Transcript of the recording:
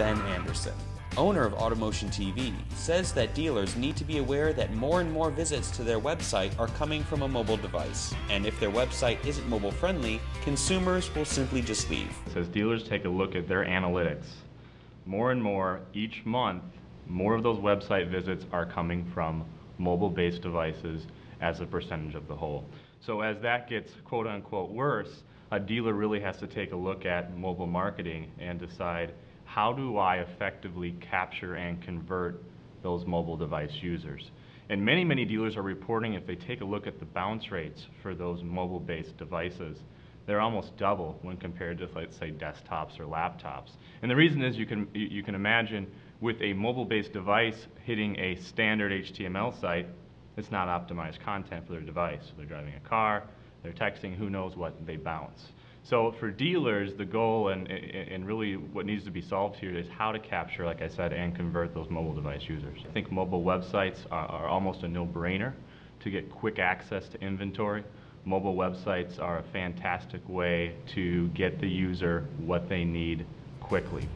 Ben Anderson, owner of AutoMotion TV, says that dealers need to be aware that more and more visits to their website are coming from a mobile device, and if their website isn't mobile friendly, consumers will simply just leave. It says dealers take a look at their analytics. More and more, each month, more of those website visits are coming from mobile-based devices as a percentage of the whole. So as that gets quote-unquote worse, a dealer really has to take a look at mobile marketing and decide, how do I effectively capture and convert those mobile device users? And many, many dealers are reporting, if they take a look at the bounce rates for those mobile-based devices, they're almost double when compared to, let's say, desktops or laptops. And the reason is, you can imagine, with a mobile-based device hitting a standard HTML site, it's not optimized content for their device. So they're driving a car, they're texting, who knows what, they bounce. So for dealers, the goal and really what needs to be solved here is how to capture, like I said, and convert those mobile device users. I think mobile websites are almost a no-brainer to get quick access to inventory. Mobile websites are a fantastic way to get the user what they need quickly.